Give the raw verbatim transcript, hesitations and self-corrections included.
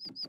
Ha ha